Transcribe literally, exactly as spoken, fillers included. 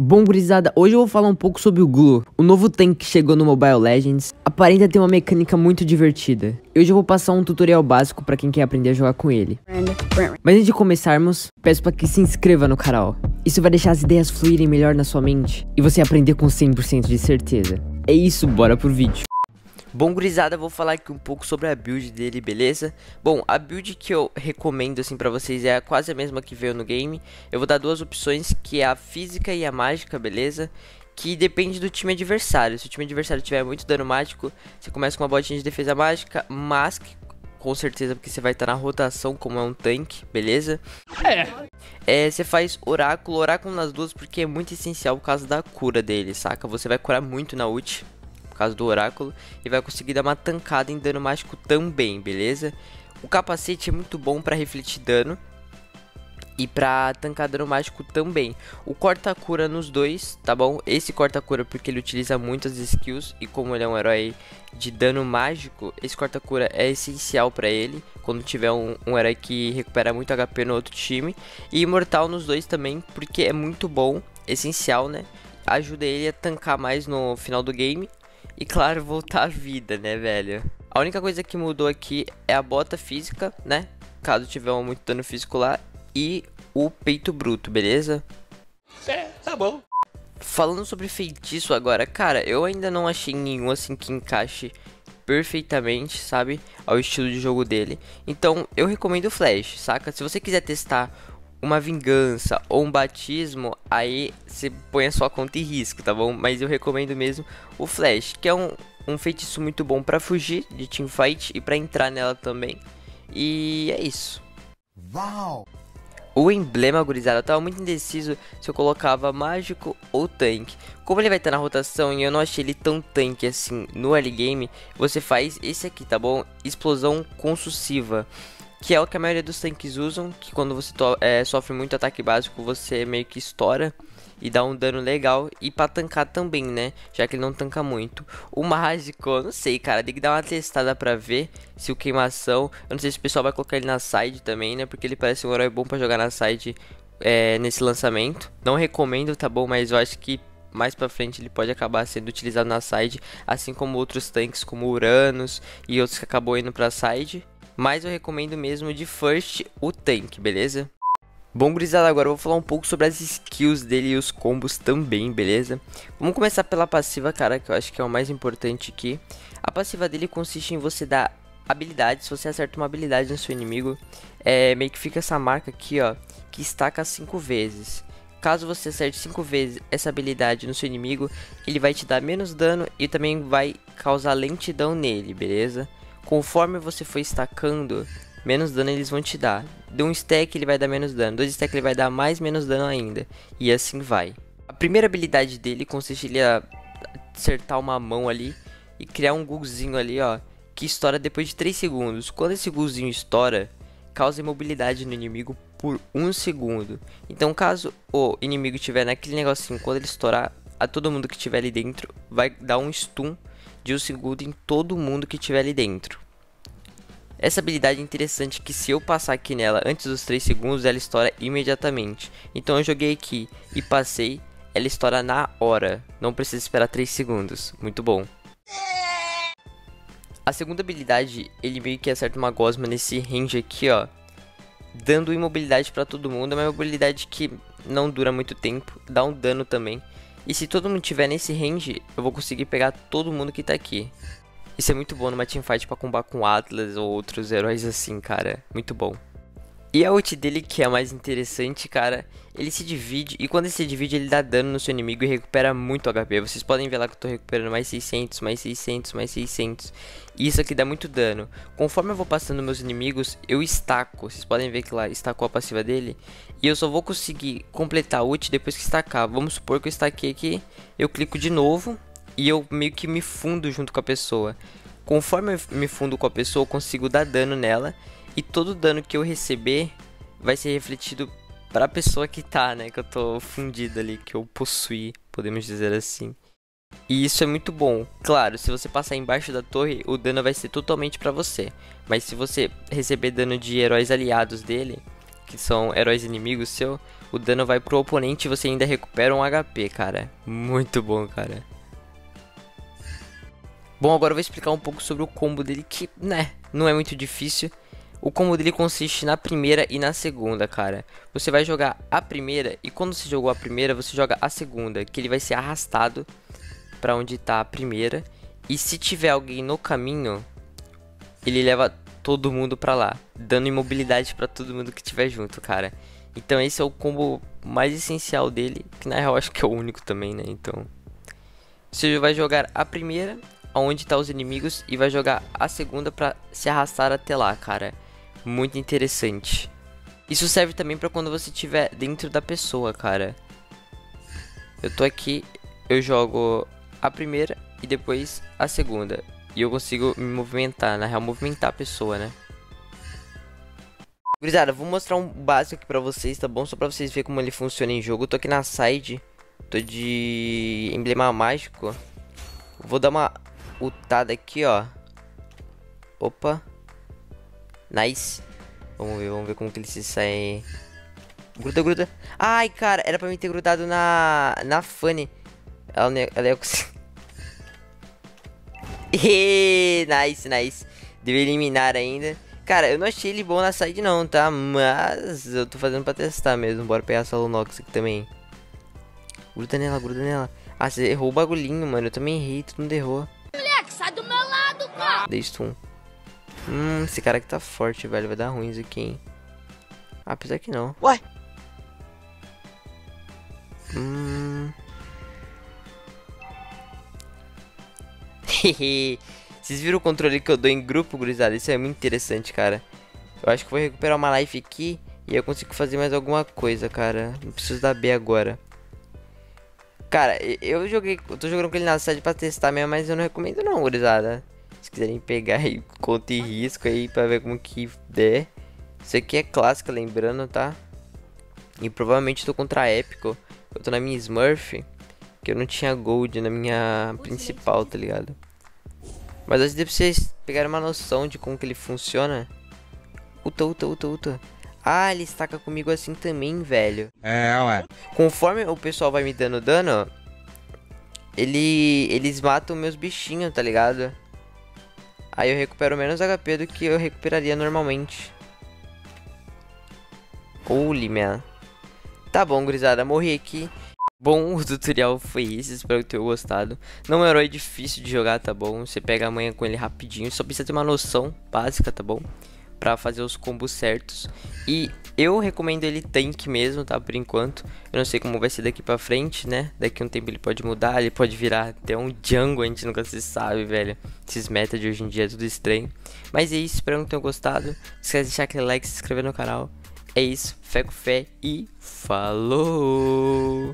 Bom, gurizada, hoje eu vou falar um pouco sobre o Gloo, o novo tanque que chegou no Mobile Legends. Aparenta ter uma mecânica muito divertida. Hoje eu vou passar um tutorial básico pra quem quer aprender a jogar com ele. Mas antes de começarmos, peço pra que se inscreva no canal. Isso vai deixar as ideias fluírem melhor na sua mente e você aprender com cem por cento de certeza. É isso, bora pro vídeo. Bom, gurizada, vou falar aqui um pouco sobre a build dele, beleza? Bom, a build que eu recomendo assim pra vocês é quase a mesma que veio no game. Eu vou dar duas opções, que é a física e a mágica, beleza? Que depende do time adversário. Se o time adversário tiver muito dano mágico, você começa com uma botinha de defesa mágica, mas com certeza porque você vai estar tá na rotação como é um tanque, beleza? É... É, você faz oráculo, oráculo nas duas porque é muito essencial por causa da cura dele, saca? Você vai curar muito na ult caso do oráculo, e vai conseguir dar uma tancada em dano mágico também, beleza? O capacete é muito bom pra refletir dano e pra tancar dano mágico também. O corta-cura nos dois, tá bom? Esse corta-cura porque ele utiliza muitas skills, e como ele é um herói de dano mágico, esse corta-cura é essencial pra ele quando tiver um, um herói que recupera muito H P no outro time. E imortal nos dois também, porque é muito bom, essencial, né? Ajuda ele a tancar mais no final do game. E claro, voltar à vida, né, velho? A única coisa que mudou aqui é a bota física, né? Caso tiver um muito dano físico lá. E o peito bruto, beleza? É, tá bom. Falando sobre feitiço agora, cara, eu ainda não achei nenhum assim que encaixe perfeitamente, sabe? Ao estilo de jogo dele. Então, eu recomendo o Flash, saca? Se você quiser testar uma vingança ou um batismo, aí você põe a sua conta em risco, tá bom? Mas eu recomendo mesmo o Flash, que é um, um feitiço muito bom pra fugir de teamfight e pra entrar nela também. E é isso. Uau! O emblema, gurizada, eu tava muito indeciso se eu colocava mágico ou tanque. Como ele vai estar na rotação e eu não achei ele tão tanque assim no early game, você faz esse aqui, tá bom? Explosão concussiva, que é o que a maioria dos tanques usam, que quando você é, sofre muito ataque básico, você meio que estoura e dá um dano legal. E pra tancar também, né? Já que ele não tanca muito. O mágico, eu não sei, cara, tem que dar uma testada pra ver se o queimação... Eu não sei se o pessoal vai colocar ele na side também, né? Porque ele parece um herói bom pra jogar na side é, nesse lançamento. Não recomendo, tá bom? Mas eu acho que mais pra frente ele pode acabar sendo utilizado na side, assim como outros tanques como Uranus e outros que acabou indo pra side. Mas eu recomendo mesmo de first o tanque, beleza? Bom, gurizada, agora eu vou falar um pouco sobre as skills dele e os combos também, beleza? Vamos começar pela passiva, cara, que eu acho que é o mais importante aqui. A passiva dele consiste em você dar habilidades. Se você acerta uma habilidade no seu inimigo, é, meio que fica essa marca aqui, ó, que estaca cinco vezes. Caso você acerte cinco vezes essa habilidade no seu inimigo, ele vai te dar menos dano e também vai causar lentidão nele, beleza? Conforme você for estacando, menos dano eles vão te dar. De um stack ele vai dar menos dano, dois stacks ele vai dar mais menos dano ainda. E assim vai. A primeira habilidade dele consiste em ele acertar uma mão ali e criar um gulzinho ali, ó, que estoura depois de três segundos. Quando esse gulzinho estoura, causa imobilidade no inimigo por um segundo. Então caso o inimigo estiver naquele negocinho, quando ele estourar, a todo mundo que estiver ali dentro vai dar um stun de um segundo em todo mundo que tiver ali dentro. Essa habilidade é interessante que se eu passar aqui nela antes dos três segundos, ela estoura imediatamente. Então eu joguei aqui e passei, ela estoura na hora. Não precisa esperar três segundos. Muito bom. A segunda habilidade, ele meio que acerta uma gosma nesse range aqui, ó, dando imobilidade pra todo mundo. É uma imobilidade que não dura muito tempo, dá um dano também. E se todo mundo tiver nesse range, eu vou conseguir pegar todo mundo que tá aqui. Isso é muito bom numa teamfight pra combater com Atlas ou outros heróis assim, cara. Muito bom. E a ult dele, que é a mais interessante, cara, ele se divide. E quando ele se divide, ele dá dano no seu inimigo e recupera muito H P. Vocês podem ver lá que eu tô recuperando mais seiscentos, mais seiscentos, mais seiscentos. E isso aqui dá muito dano. Conforme eu vou passando meus inimigos, eu estaco. Vocês podem ver que lá estacou a passiva dele. E eu só vou conseguir completar a ult depois que estacar. Vamos supor que eu estaquei aqui, eu clico de novo e eu meio que me fundo junto com a pessoa. Conforme eu me fundo com a pessoa, eu consigo dar dano nela. E todo dano que eu receber vai ser refletido pra pessoa que tá, né? Que eu tô fundido ali, que eu possuí, podemos dizer assim. E isso é muito bom. Claro, se você passar embaixo da torre, o dano vai ser totalmente pra você. Mas se você receber dano de heróis aliados dele, que são heróis inimigos seu, o dano vai pro oponente e você ainda recupera um H P, cara. Muito bom, cara. Bom, agora eu vou explicar um pouco sobre o combo dele, que, né, não é muito difícil. O combo dele consiste na primeira e na segunda, cara. Você vai jogar a primeira e quando você jogou a primeira, você joga a segunda, que ele vai ser arrastado pra onde tá a primeira. E se tiver alguém no caminho, ele leva todo mundo pra lá, dando imobilidade pra todo mundo que tiver junto, cara. Então esse é o combo mais essencial dele, que na real acho que é o único também, né? Então você vai jogar a primeira, aonde tá os inimigos, e vai jogar a segunda pra se arrastar até lá, cara. Muito interessante. Isso serve também pra quando você estiver dentro da pessoa, cara. Eu tô aqui, eu jogo a primeira e depois a segunda, e eu consigo me movimentar, na real, movimentar a pessoa, né? Gurizada, vou mostrar um básico aqui pra vocês, tá bom? Só pra vocês verem como ele funciona em jogo. Eu tô aqui na side, tô de emblema mágico. Vou dar uma ultada aqui, ó. Opa. Nice. Vamos ver, vamos ver como que ele se sai. Gruda, gruda. Ai, cara, era pra mim ter grudado na na Fanny. Ela não ia, ela ia... Nice, nice. Deve eliminar ainda. Cara, eu não achei ele bom na side não, tá? Mas eu tô fazendo pra testar mesmo. Bora pegar essa Lunox aqui também. Gruda nela, gruda nela. Ah, você errou o bagulhinho, mano. Eu também errei, tu não errou. Moleque, sai do meu lado, cara. Dei stun. Hum, esse cara aqui tá forte, velho. Vai dar ruim isso aqui, hein? Ah, apesar que não. Uai. Hum. Vocês viram o controle que eu dou em grupo, gurizada? Isso é muito interessante, cara. Eu acho que vou recuperar uma life aqui e eu consigo fazer mais alguma coisa, cara. Não preciso dar B agora. Cara, eu joguei, eu tô jogando com ele na side pra testar mesmo, mas eu não recomendo não, gurizada. Se quiserem pegar aí, conta e risco aí pra ver como que der. Isso aqui é clássica, lembrando, tá? E provavelmente tô contra épico. Eu tô na minha Smurf, que eu não tinha gold na minha principal, tá ligado? Mas antes de vocês pegarem uma noção de como que ele funciona. Uta, uta, uta, uta. Ah, ele estaca comigo assim também, velho. É, ué. Conforme o pessoal vai me dando dano, ele, eles matam meus bichinhos, tá ligado? Aí eu recupero menos H P do que eu recuperaria normalmente. Holy, man. Tá bom, gurizada, morri aqui. Bom, o tutorial foi esse, espero que tenham gostado. Não é um herói difícil de jogar, tá bom? Você pega a manha com ele rapidinho, só precisa ter uma noção básica, tá bom? Pra fazer os combos certos. E eu recomendo ele tanque mesmo, tá? Por enquanto. Eu não sei como vai ser daqui pra frente, né? Daqui a um tempo ele pode mudar. Ele pode virar até um jungle. A gente nunca se sabe, velho. Esses metas de hoje em dia é tudo estranho. Mas é isso. Espero que tenham gostado. Não esquece de deixar aquele like, se inscrever no canal. É isso. Fé com fé. E falou!